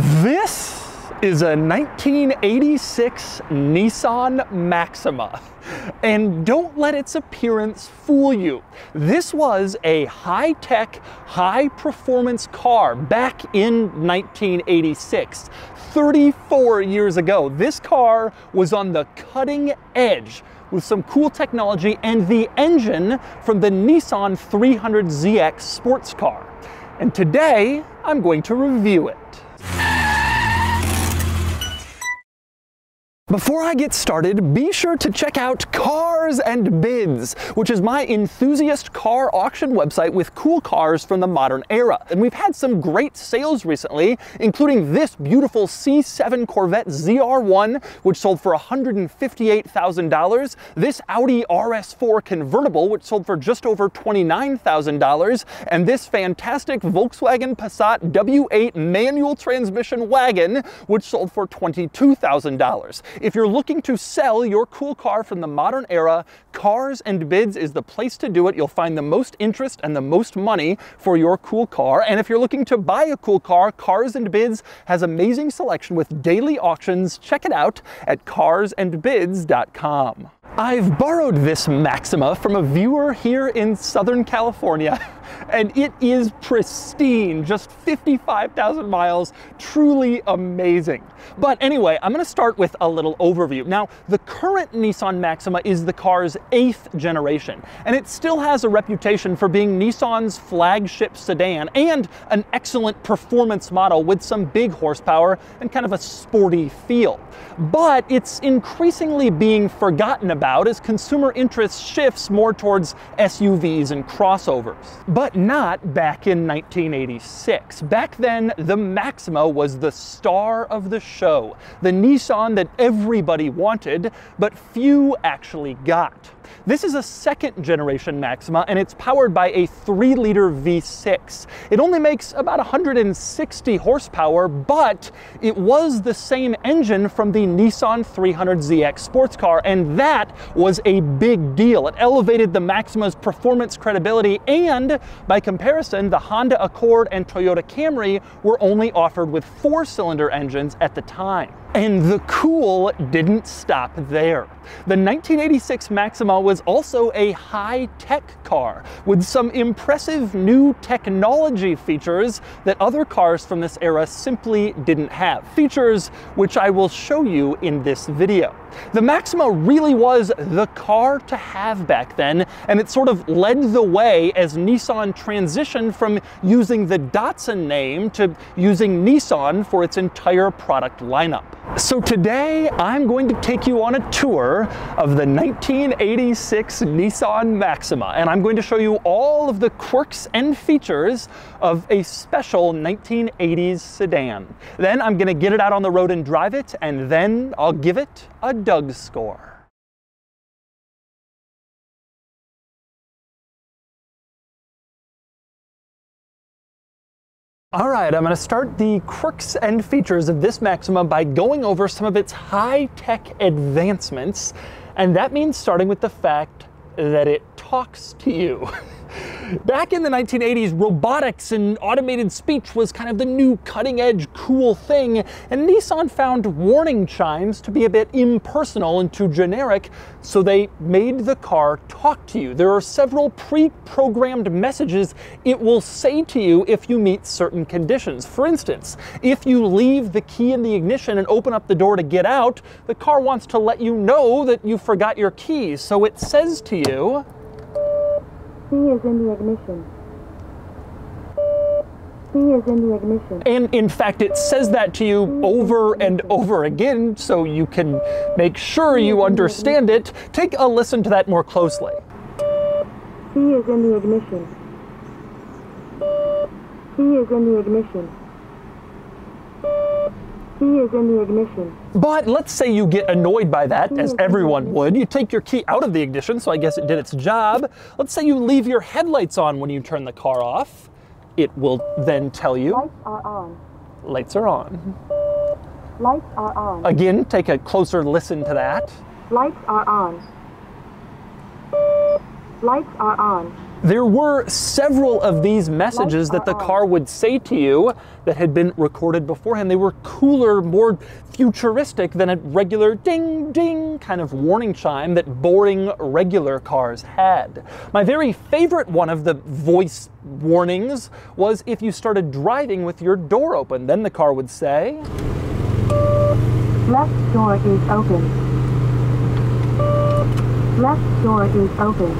This is a 1986 Nissan Maxima. And don't let its appearance fool you. This was a high-tech, high-performance car back in 1986. 34 years ago, this car was on the cutting edge with some cool technology and the engine from the Nissan 300ZX sports car. And today, I'm going to review it. Before I get started, be sure to check out Cars and Bids, which is my enthusiast car auction website with cool cars from the modern era. And we've had some great sales recently, including this beautiful C7 Corvette ZR1, which sold for $158,000, this Audi RS4 convertible, which sold for just over $29,000, and this fantastic Volkswagen Passat W8 manual transmission wagon, which sold for $22,000. If you're looking to sell your cool car from the modern era, Cars and Bids is the place to do it. You'll find the most interest and the most money for your cool car. And if you're looking to buy a cool car, Cars and Bids has amazing selection with daily auctions. Check it out at carsandbids.com. I've borrowed this Maxima from a viewer here in Southern California, and it is pristine, just 55,000 miles, truly amazing. But anyway, I'm gonna start with a little overview. Now, the current Nissan Maxima is the car's 8th generation, and it still has a reputation for being Nissan's flagship sedan and an excellent performance model with some big horsepower and kind of a sporty feel. But it's increasingly being forgotten about as consumer interest shifts more towards SUVs and crossovers. But not back in 1986. Back then, the Maxima was the star of the show, the Nissan that everybody wanted, but few actually got. This is a second generation Maxima, and it's powered by a 3-liter V6. It only makes about 160 horsepower, but it was the same engine from the Nissan 300ZX sports car, and that was a big deal. It elevated the Maxima's performance credibility, and by comparison, the Honda Accord and Toyota Camry were only offered with 4-cylinder engines at the time. And the cool didn't stop there. The 1986 Maxima was also a high-tech car with some impressive new technology features that other cars from this era simply didn't have. Features which I will show you in this video. The Maxima really was the car to have back then, and it sort of led the way as Nissan transitioned from using the Datsun name to using Nissan for its entire product lineup. So today, I'm going to take you on a tour of the 1986 Nissan Maxima, and I'm going to show you all of the quirks and features of a special 1980s sedan. Then I'm going to get it out on the road and drive it, and then I'll give it a Doug score. All right, I'm going to start the quirks and features of this Maxima by going over some of its high-tech advancements, and that means starting with the fact that it talks to you. Back in the 1980s, robotics and automated speech was kind of the new cutting-edge cool thing, and Nissan found warning chimes to be a bit impersonal and too generic, so they made the car talk to you. There are several pre-programmed messages it will say to you if you meet certain conditions. For instance, if you leave the key in the ignition and open up the door to get out, the car wants to let you know that you forgot your keys, so it says to you, "Key is in the ignition. Key is in the ignition." And in fact, it says that to you over and over again, so you can make sure you understand it. Take a listen to that more closely. Key is in the ignition. Key is in the ignition. Key is in the ignition. But let's say you get annoyed by that, as everyone would. You take your key out of the ignition, so I guess it did its job. Let's say you leave your headlights on when you turn the car off. It will then tell you, "Lights are on. Lights are on. Lights are on." Again, take a closer listen to that. Lights are on. Lights are on. There were several of these messages that the car would say to you that had been recorded beforehand. They were cooler, more futuristic than a regular ding, ding kind of warning chime that boring regular cars had. My very favorite one of the voice warnings was if you started driving with your door open. Then the car would say, "Left door is open. Left door is open.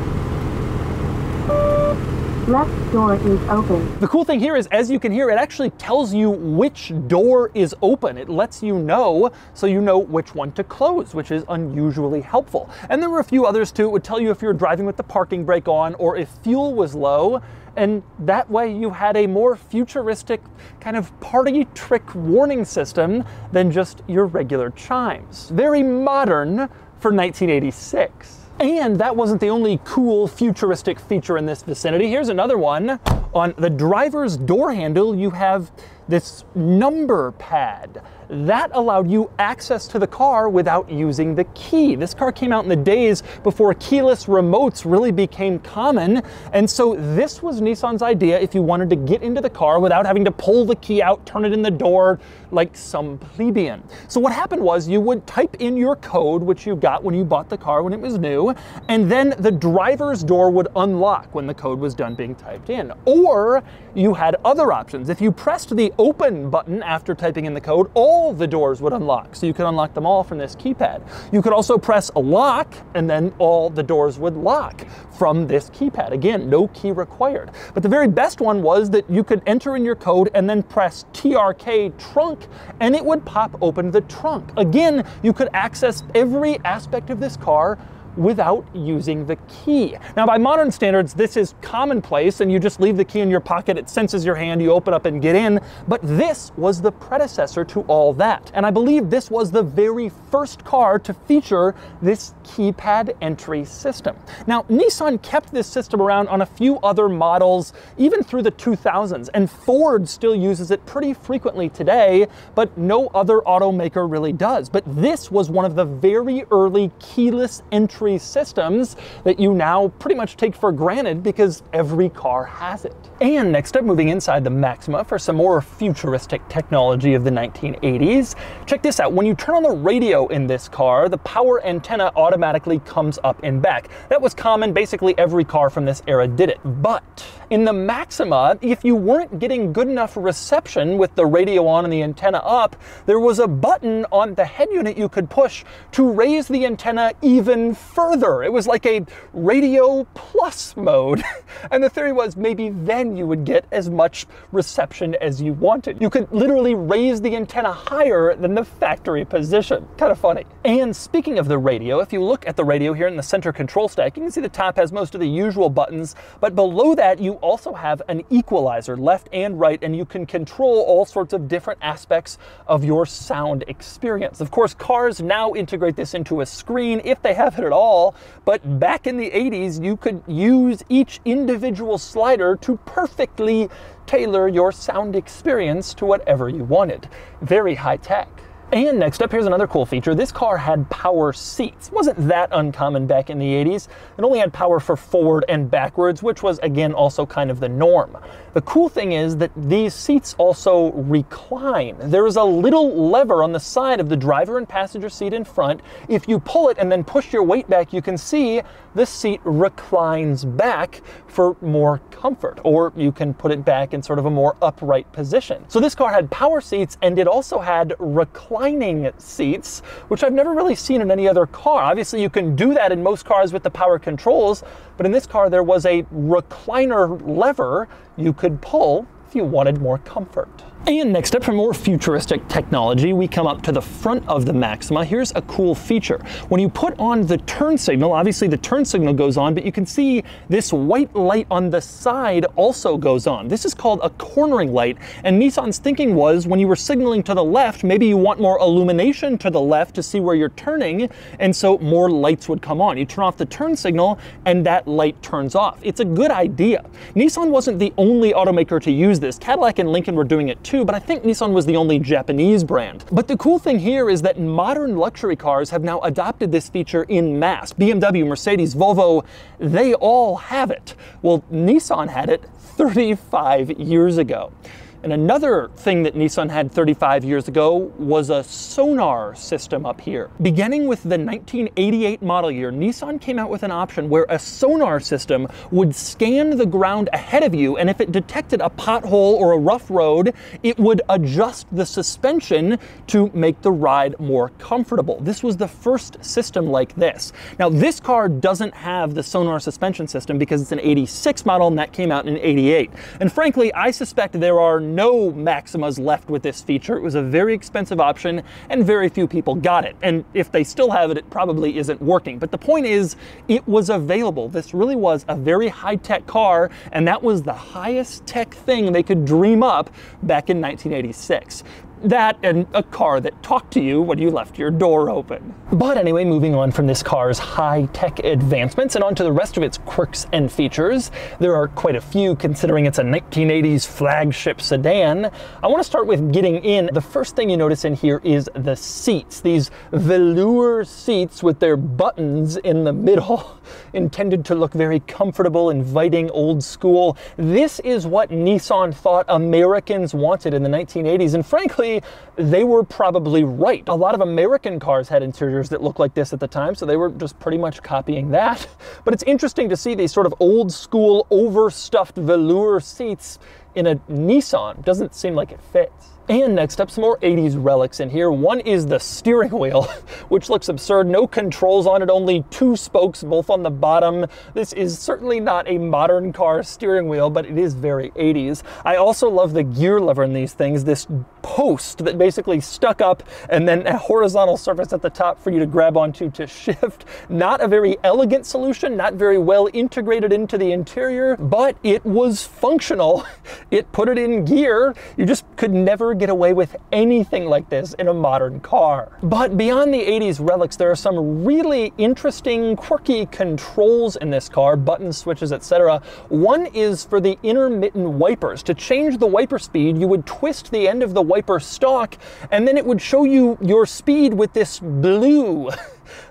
Left door is open." The cool thing here is, as you can hear, it actually tells you which door is open. It lets you know, so you know which one to close, which is unusually helpful. And there were a few others too. It would tell you if you're driving with the parking brake on or if fuel was low. And that way you had a more futuristic kind of party trick warning system than just your regular chimes. Very modern for 1986. And that wasn't the only cool futuristic feature in this vicinity. Here's another one. On the driver's door handle, you have this number pad. That allowed you access to the car without using the key. This car came out in the days before keyless remotes really became common. And so this was Nissan's idea if you wanted to get into the car without having to pull the key out, turn it in the door like some plebeian. So what happened was you would type in your code, which you got when you bought the car when it was new, and then the driver's door would unlock when the code was done being typed in. Or you had other options. If you pressed the open button after typing in the code, all the doors would unlock, so you could unlock them all from this keypad. You could also press lock, and then all the doors would lock from this keypad. Again, no key required. But the very best one was that you could enter in your code and then press TRK trunk, and it would pop open the trunk. Again, you could access every aspect of this car without using the key. Now, by modern standards, this is commonplace, and you just leave the key in your pocket, it senses your hand, you open up and get in, but this was the predecessor to all that. And I believe this was the very first car to feature this keypad entry system. Now, Nissan kept this system around on a few other models, even through the 2000s, and Ford still uses it pretty frequently today, but no other automaker really does. But this was one of the very early keyless entry systems that you now pretty much take for granted because every car has it. And next up, moving inside the Maxima for some more futuristic technology of the 1980s. Check this out. When you turn on the radio in this car, the power antenna automatically comes up and back. That was common. Basically every car from this era did it. But in the Maxima, if you weren't getting good enough reception with the radio on and the antenna up, there was a button on the head unit you could push to raise the antenna even further. It was like a radio plus mode. And the theory was maybe then you would get as much reception as you wanted. You could literally raise the antenna higher than the factory position. Kind of funny. And speaking of the radio, if you look at the radio here in the center control stack, you can see the top has most of the usual buttons, but below that you also have an equalizer, left and right, and you can control all sorts of different aspects of your sound experience. Of course, cars now integrate this into a screen if they have it at all, but back in the 80s, you could use each individual slider to perfectly tailor your sound experience to whatever you wanted. Very high tech. And next up, here's another cool feature. This car had power seats. It wasn't that uncommon back in the 80s. It only had power for forward and backwards, which was, again, also kind of the norm. The cool thing is that these seats also recline. There is a little lever on the side of the driver and passenger seat in front. If you pull it and then push your weight back, you can see the seat reclines back for more comfort, or you can put it back in sort of a more upright position. So this car had power seats, and it also had reclining seats, which I've never really seen in any other car. Obviously, you can do that in most cars with the power controls, but in this car, there was a recliner lever you could pull if you wanted more comfort. And next up, for more futuristic technology, we come up to the front of the Maxima. Here's a cool feature. When you put on the turn signal, obviously the turn signal goes on, but you can see this white light on the side also goes on. This is called a cornering light, and Nissan's thinking was when you were signaling to the left, maybe you want more illumination to the left to see where you're turning, and so more lights would come on. You turn off the turn signal, and that light turns off. It's a good idea. Nissan wasn't the only automaker to use this. Cadillac and Lincoln were doing it too. too, but I think Nissan was the only Japanese brand. But the cool thing here is that modern luxury cars have now adopted this feature in mass. BMW, Mercedes, Volvo, they all have it. Well, Nissan had it 35 years ago. And another thing that Nissan had 35 years ago was a sonar system up here. Beginning with the 1988 model year, Nissan came out with an option where a sonar system would scan the ground ahead of you, and if it detected a pothole or a rough road, it would adjust the suspension to make the ride more comfortable. This was the first system like this. Now, this car doesn't have the sonar suspension system because it's an 86 model, and that came out in 88. And frankly, I suspect there are no Maximas left with this feature. It was a very expensive option and very few people got it. And if they still have it, it probably isn't working. But the point is, it was available. This really was a very high-tech car, and that was the highest tech thing they could dream up back in 1986. That and a car that talked to you when you left your door open. But anyway, moving on from this car's high-tech advancements and onto the rest of its quirks and features. There are quite a few considering it's a 1980s flagship sedan. I want to start with getting in. The first thing you notice in here is the seats. These velour seats with their buttons in the middle intended to look very comfortable, inviting, old school. This is what Nissan thought Americans wanted in the 1980s, and frankly, they were probably right. A lot of American cars had interiors that looked like this at the time, so they were just pretty much copying that. But it's interesting to see these sort of old school, overstuffed velour seats in a Nissan. Doesn't seem like it fits. And next up, some more 80s relics in here. One is the steering wheel, which looks absurd. No controls on it, only two spokes, both on the bottom. This is certainly not a modern car steering wheel, but it is very 80s. I also love the gear lever in these things, this post that basically stuck up and then a horizontal surface at the top for you to grab onto to shift. Not a very elegant solution, not very well integrated into the interior, but it was functional. It put it in gear. You just could never get away with anything like this in a modern car. But beyond the 80s relics, there are some really interesting, quirky controls in this car, buttons, switches, etc. One is for the intermittent wipers. To change the wiper speed, you would twist the end of the wiper stalk, and then it would show you your speed with this blue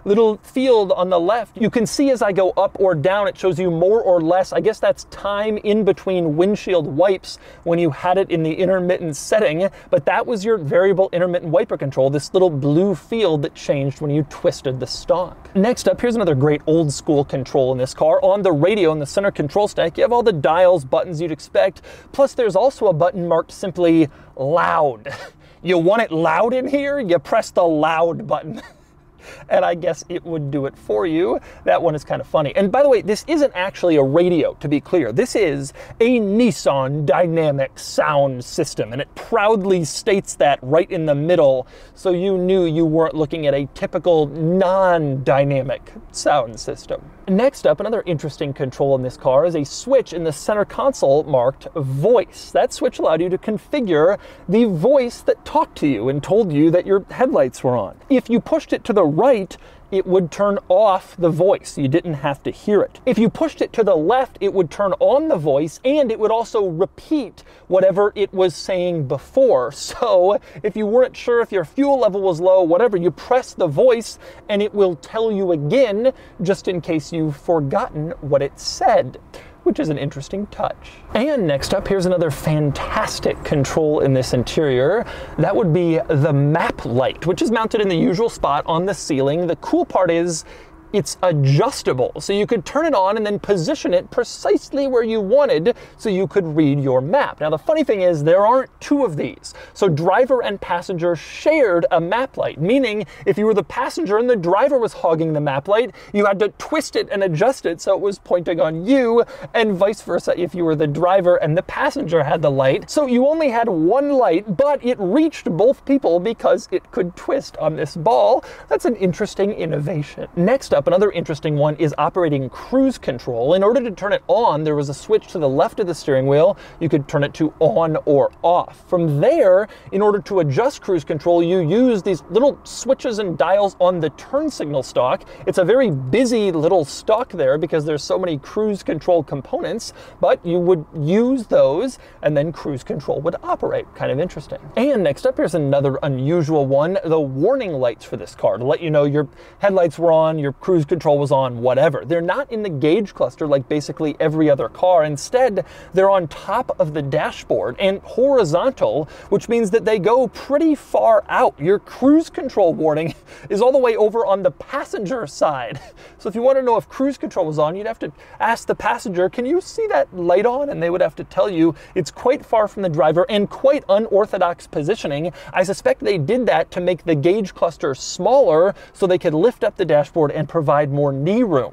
little field on the left. You can see as I go up or down, it shows you more or less. I guess that's time in between windshield wipes when you had it in the intermittent setting, but that was your variable intermittent wiper control, this little blue field that changed when you twisted the stalk. Next up, here's another great old school control in this car. On the radio in the center control stack, you have all the dials, buttons you'd expect, plus there's also a button marked simply loud. You want it loud in here? You press the loud button. And I guess it would do it for you. That one is kind of funny. And by the way, this isn't actually a radio, to be clear. This is a Nissan Dynamic Sound System, and it proudly states that right in the middle, so you knew you weren't looking at a typical non-dynamic sound system. Next up, another interesting control in this car is a switch in the center console marked voice. That switch allowed you to configure the voice that talked to you and told you that your headlights were on. If you pushed it to the right, it would turn off the voice. You didn't have to hear it. If you pushed it to the left, it would turn on the voice, and it would also repeat whatever it was saying before. So if you weren't sure if your fuel level was low, whatever, you press the voice and it will tell you again, just in case you've forgotten what it said, which is an interesting touch. And next up, here's another fantastic control in this interior. That would be the map light, which is mounted in the usual spot on the ceiling. The cool part is it's adjustable, so you could turn it on and then position it precisely where you wanted so you could read your map. Now, the funny thing is there aren't two of these, so driver and passenger shared a map light, meaning if you were the passenger and the driver was hogging the map light, you had to twist it and adjust it so it was pointing on you, and vice versa if you were the driver and the passenger had the light. So you only had one light, but it reached both people because it could twist on this ball. That's an interesting innovation. Next up, up, another interesting one is operating cruise control. In order to turn it on, there was a switch to the left of the steering wheel. You could turn it to on or off. From there, in order to adjust cruise control, you use these little switches and dials on the turn signal stalk. It's a very busy little stalk there because there's so many cruise control components, but you would use those and then cruise control would operate. Kind of interesting. And next up, here's another unusual one, the warning lights for this car to let you know your headlights were on, your cruise control was on, whatever. They're not in the gauge cluster like basically every other car. Instead, they're on top of the dashboard and horizontal, which means that they go pretty far out. Your cruise control warning is all the way over on the passenger side. So if you want to know if cruise control was on, you'd have to ask the passenger, can you see that light on? And they would have to tell you it's quite far from the driver and quite unorthodox positioning. I suspect they did that to make the gauge cluster smaller so they could lift up the dashboard and provide more knee room.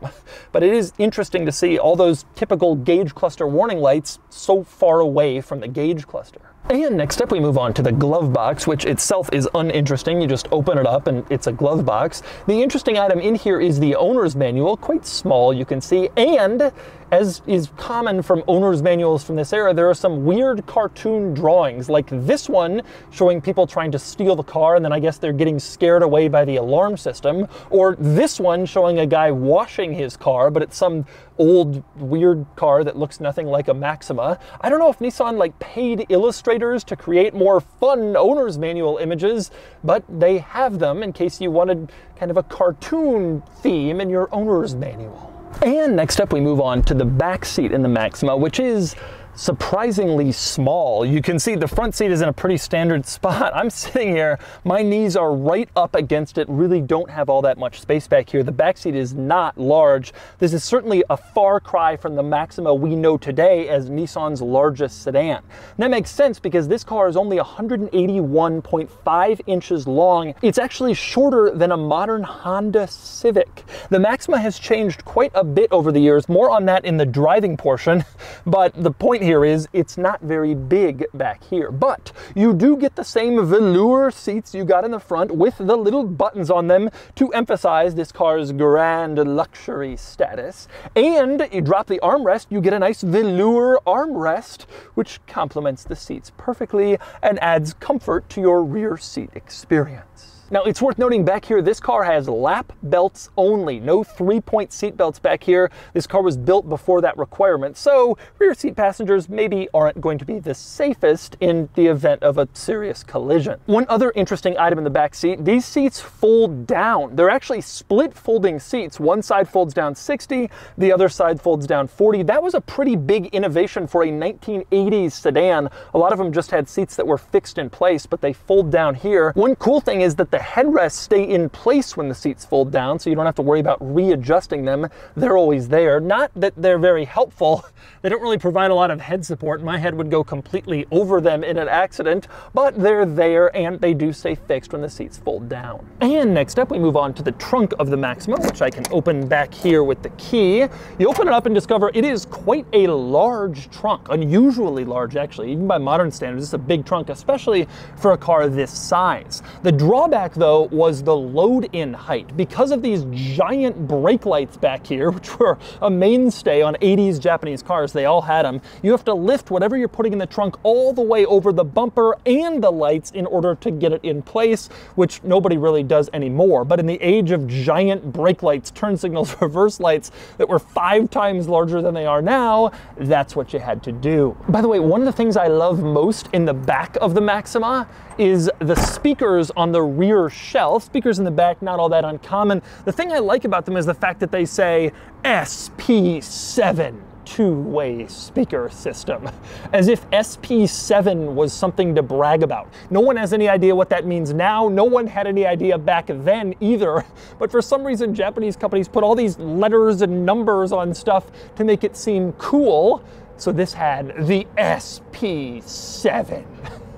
But it is interesting to see all those typical gauge cluster warning lights so far away from the gauge cluster. And next up, we move on to the glove box, which itself is uninteresting. You just open it up and it's a glove box. The interesting item in here is the owner's manual, quite small, you can see. And as is common from owner's manuals from this era, there are some weird cartoon drawings, like this one showing people trying to steal the car, and then I guess they're getting scared away by the alarm system. Or this one showing a guy washing his car, but it's some old weird car that looks nothing like a Maxima. I don't know if Nissan like paid illustrators to create more fun owner's manual images, but they have them in case you wanted kind of a cartoon theme in your owner's manual. And next up, we move on to the back seat in the Maxima, which is surprisingly small. You can see the front seat is in a pretty standard spot. I'm sitting here, my knees are right up against it, really don't have all that much space back here. The back seat is not large. This is certainly a far cry from the Maxima we know today as Nissan's largest sedan. And that makes sense because this car is only 181.5 inches long. It's actually shorter than a modern Honda Civic. The Maxima has changed quite a bit over the years, more on that in the driving portion, but the point here is it's not very big back here, but you do get the same velour seats you got in the front with the little buttons on them to emphasize this car's grand luxury status. And you drop the armrest, you get a nice velour armrest, which complements the seats perfectly and adds comfort to your rear seat experience. Now, it's worth noting back here, this car has lap belts only, no three-point seat belts back here. This car was built before that requirement, so rear seat passengers maybe aren't going to be the safest in the event of a serious collision. One other interesting item in the back seat, these seats fold down. They're actually split folding seats. One side folds down 60, the other side folds down 40. That was a pretty big innovation for a 1980s sedan. A lot of them just had seats that were fixed in place, but they fold down here. One cool thing is that the headrests stay in place when the seats fold down, so you don't have to worry about readjusting them. They're always there. Not that they're very helpful. They don't really provide a lot of head support. My head would go completely over them in an accident, but they're there and they do stay fixed when the seats fold down. And next up, we move on to the trunk of the Maxima, which I can open back here with the key. You open it up and discover it is quite a large trunk, unusually large actually. Even by modern standards, it's a big trunk, especially for a car this size. The drawback though was the load-in height. Because of these giant brake lights back here, which were a mainstay on 80s Japanese cars, they all had them, you have to lift whatever you're putting in the trunk all the way over the bumper and the lights in order to get it in place, which nobody really does anymore. But in the age of giant brake lights, turn signals, reverse lights that were 5 times larger than they are now, that's what you had to do. By the way, one of the things I love most in the back of the Maxima is the speakers on the rear shelf. Speakers in the back, not all that uncommon. The thing I like about them is the fact that they say SP7 two-way speaker system, as if SP7 was something to brag about. No one has any idea what that means now. No one had any idea back then either, but for some reason Japanese companies put all these letters and numbers on stuff to make it seem cool. So this had the SP7.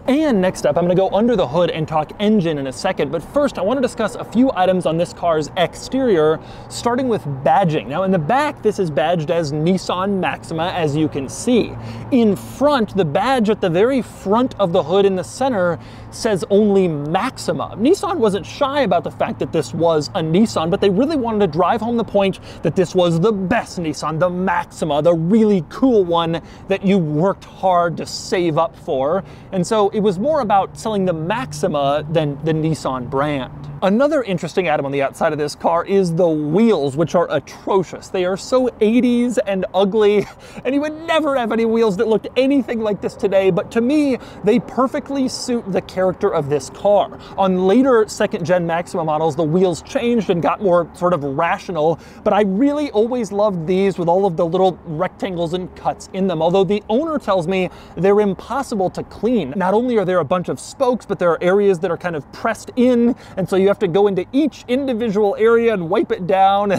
And next up, I'm going to go under the hood and talk engine in a second, but first I want to discuss a few items on this car's exterior, starting with badging. Now in the back, this is badged as Nissan Maxima, as you can see. In front, the badge at the very front of the hood in the center says only Maxima. Nissan wasn't shy about the fact that this was a Nissan, but they really wanted to drive home the point that this was the best Nissan, the Maxima, the really cool one that you worked hard to save up for. And so it was more about selling the Maxima than the Nissan brand. Another interesting item on the outside of this car is the wheels, which are atrocious. They are so 80s and ugly, and you would never have any wheels that looked anything like this today, but to me, they perfectly suit the character of this car. On later second-gen Maxima models, the wheels changed and got more sort of rational, but I really always loved these with all of the little rectangles and cuts in them, although the owner tells me they're impossible to clean. Not only are there a bunch of spokes, but there are areas that are kind of pressed in, and so you have to go into each individual area and wipe it down.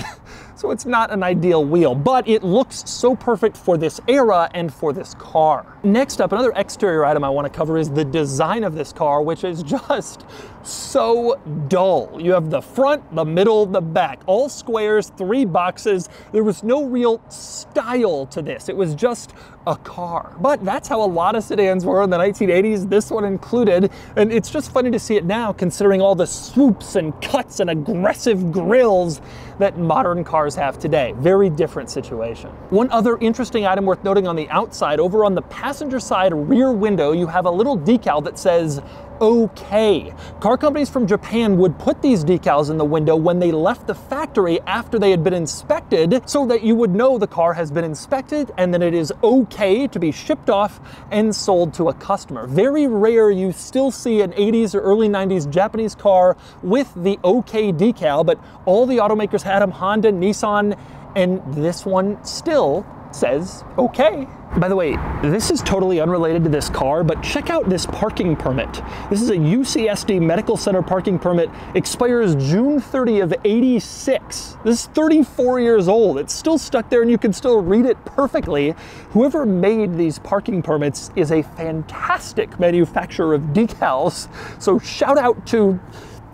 So it's not an ideal wheel, but it looks so perfect for this era and for this car. Next up, another exterior item I want to cover is the design of this car, which is just so dull. You have the front, the middle, the back, all squares, three boxes. There was no real style to this. It was just a car. But that's how a lot of sedans were in the 1980s, this one included. And it's just funny to see it now, considering all the swoops and cuts and aggressive grills that modern cars have today. Very different situation. One other interesting item worth noting on the outside, over on the passenger side rear window, you have a little decal that says, okay. Car companies from Japan would put these decals in the window when they left the factory after they had been inspected, so that you would know the car has been inspected and that it is okay to be shipped off and sold to a customer. Very rare you still see an 80s or early 90s Japanese car with the okay decal, but all the automakers had them, Honda, Nissan, and this one still says okay. By the way, this is totally unrelated to this car, but check out this parking permit. This is a UCSD Medical Center parking permit, expires June 30 of 86. This is 34 years old. It's still stuck there and you can still read it perfectly. Whoever made these parking permits is a fantastic manufacturer of decals. So shout out to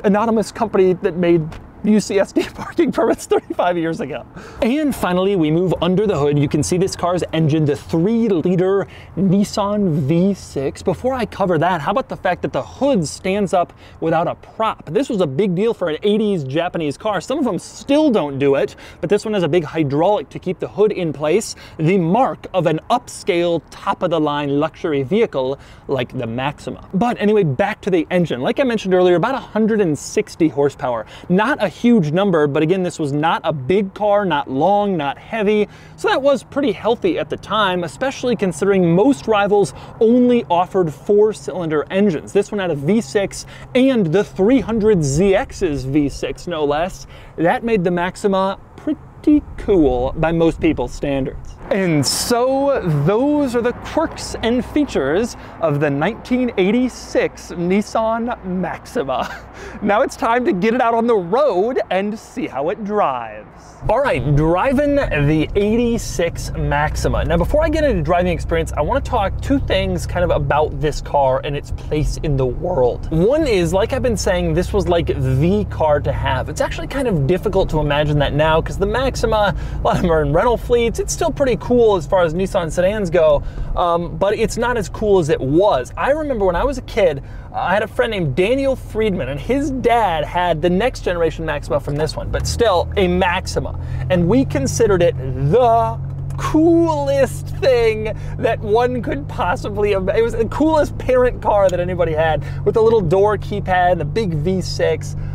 anonymous company that made UCSD parking permits 35 years ago. And finally, we move under the hood. You can see this car's engine, the 3-liter Nissan V6. Before I cover that, how about the fact that the hood stands up without a prop? This was a big deal for an 80s Japanese car. Some of them still don't do it, but this one has a big hydraulic to keep the hood in place, the mark of an upscale, top-of-the-line luxury vehicle like the Maxima. But anyway, back to the engine. Like I mentioned earlier, about 160 horsepower. Not a huge number, but again, this was not a big car, not long, not heavy, so that was pretty healthy at the time, especially considering most rivals only offered 4-cylinder engines. This one had a V6 and the 300ZX's V6, no less. That made the Maxima pretty cool by most people's standards. And so those are the quirks and features of the 1986 Nissan Maxima. Now it's time to get it out on the road and see how it drives. All right, driving the 86 Maxima. Now before I get into driving experience, I want to talk two things kind of about this car and its place in the world. One is, like I've been saying, this was like the car to have. It's actually kind of difficult to imagine that now because the Maxima, a lot of them are in rental fleets. It's still pretty cool as far as Nissan sedans go, but it's not as cool as it was. I remember when I was a kid, I had a friend named Daniel Friedman, and his dad had the next generation Maxima from this one, but still a Maxima. And we considered it the coolest thing that one could possibly imagine. It was the coolest parent car that anybody had, with a little door keypad and a big V6.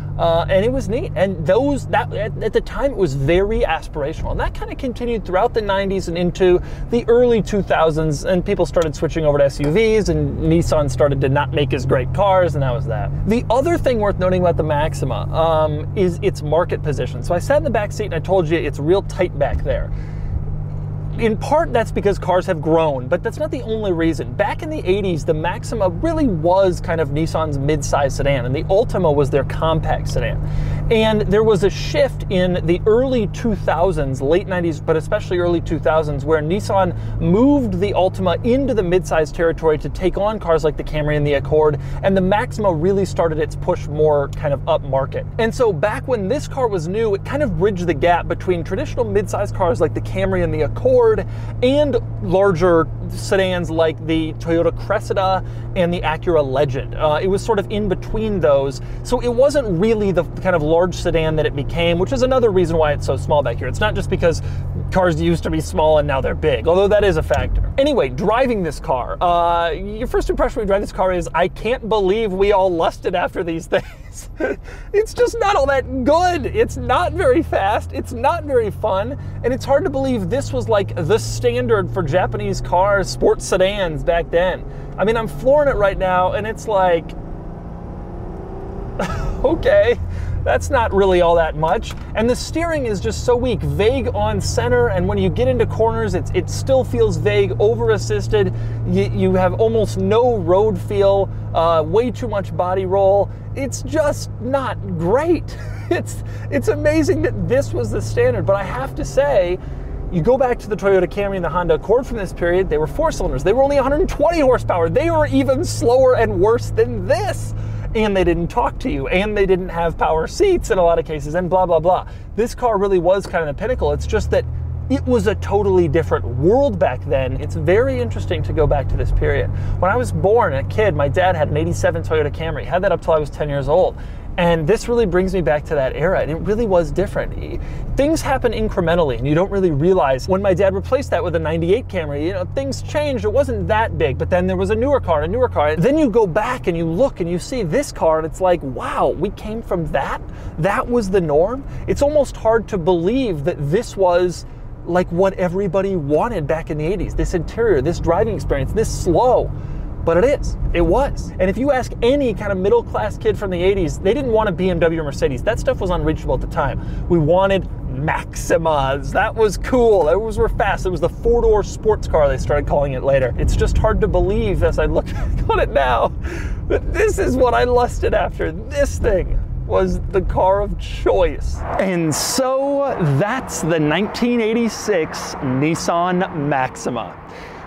And it was neat, and at the time it was very aspirational, and that kind of continued throughout the 90s and into the early 2000s, and people started switching over to SUVs, and Nissan started to not make as great cars, and that was that. The other thing worth noting about the Maxima is its market position. So I sat in the back seat and I told you it's real tight back there. In part, that's because cars have grown, but that's not the only reason. Back in the 80s, the Maxima really was kind of Nissan's mid-size sedan, and the Altima was their compact sedan. And there was a shift in the early 2000s, late 90s, but especially early 2000s, where Nissan moved the Altima into the mid-size territory to take on cars like the Camry and the Accord, and the Maxima really started its push more kind of upmarket. And so back when this car was new, it kind of bridged the gap between traditional mid-size cars like the Camry and the Accord and larger sedans like the Toyota Cressida and the Acura Legend. It was sort of in between those, so it wasn't really the kind of large sedan that it became, which is another reason why it's so small back here. It's not just because cars used to be small and now they're big, although that is a factor. Anyway, driving this car, your first impression when you drive this car is, I can't believe we all lusted after these things. It's just not all that good. It's not very fast, it's not very fun, and it's hard to believe this was like the standard for Japanese cars, sports sedans back then. I mean, I'm flooring it right now, and it's like, okay, that's not really all that much. And the steering is just so weak, vague on center, and when you get into corners, it still feels vague, over-assisted. You have almost no road feel, way too much body roll. It's just not great. It's amazing that this was the standard, but I have to say, you go back to the Toyota Camry and the Honda Accord from this period, they were 4-cylinders. They were only 120 horsepower. They were even slower and worse than this. And they didn't talk to you, and they didn't have power seats in a lot of cases, and blah, blah, blah. This car really was kind of the pinnacle. It's just that it was a totally different world back then. It's very interesting to go back to this period. When I was born, a kid, my dad had an 87 Toyota Camry, had that up till I was 10 years old. And this really brings me back to that era, and it really was different. Things happen incrementally, and you don't really realize. When my dad replaced that with a 98 Camry, you know, things changed. It wasn't that big, but then there was a newer car and a newer car. And then you go back and you look and you see this car, and it's like, wow, we came from that? That was the norm? It's almost hard to believe that this was like what everybody wanted back in the 80s, this interior, this driving experience, this slow. But it is, it was. And if you ask any kind of middle-class kid from the 80s, they didn't want a BMW or Mercedes. That stuff was unreachable at the time. We wanted Maximas. That was cool. Those were fast. It was the four-door sports car, they started calling it later. It's just hard to believe, as I look on it now, that this is what I lusted after. This thing was the car of choice. And so that's the 1986 Nissan Maxima.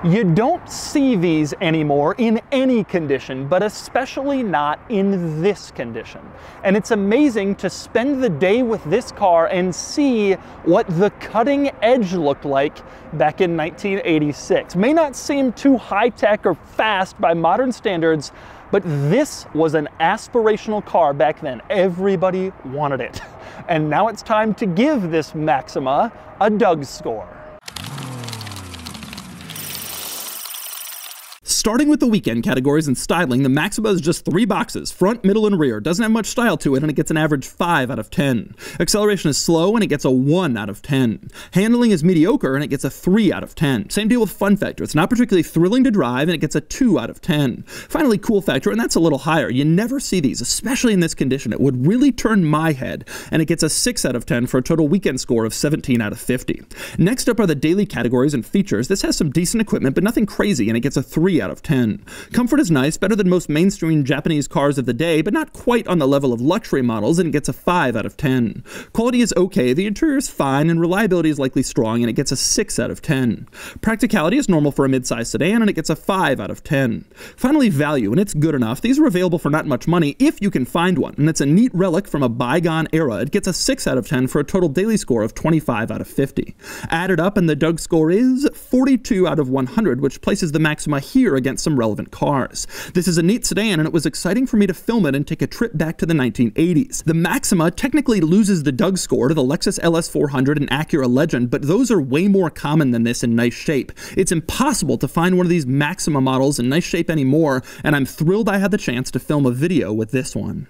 You don't see these anymore in any condition, but especially not in this condition. And it's amazing to spend the day with this car and see what the cutting edge looked like back in 1986. It may not seem too high-tech or fast by modern standards, but this was an aspirational car back then. Everybody wanted it. And now it's time to give this Maxima a Doug score. Starting with the weekend categories and styling, the Maxima is just 3 boxes, front, middle, and rear. Doesn't have much style to it, and it gets an average 5 out of 10. Acceleration is slow, and it gets a 1 out of 10. Handling is mediocre, and it gets a 3 out of 10. Same deal with fun factor. It's not particularly thrilling to drive, and it gets a 2 out of 10. Finally, cool factor, and that's a little higher. You never see these, especially in this condition. It would really turn my head, and it gets a 6 out of 10 for a total weekend score of 17 out of 50. Next up are the daily categories and features. This has some decent equipment, but nothing crazy, and it gets a 3 out of 10. Comfort is nice, better than most mainstream Japanese cars of the day, but not quite on the level of luxury models, and it gets a 5 out of 10. Quality is okay, the interior is fine, and reliability is likely strong, and it gets a 6 out of 10. Practicality is normal for a mid-size sedan, and it gets a 5 out of 10. Finally, value, and it's good enough. These are available for not much money if you can find one, and it's a neat relic from a bygone era. It gets a 6 out of 10 for a total daily score of 25 out of 50. Added up, and the Doug score is 42 out of 100, which places the Maxima here against some relevant cars. This is a neat sedan, and it was exciting for me to film it and take a trip back to the 1980s. The Maxima technically loses the Doug score to the Lexus LS 400 and Acura Legend, but those are way more common than this in nice shape. It's impossible to find one of these Maxima models in nice shape anymore, and I'm thrilled I had the chance to film a video with this one.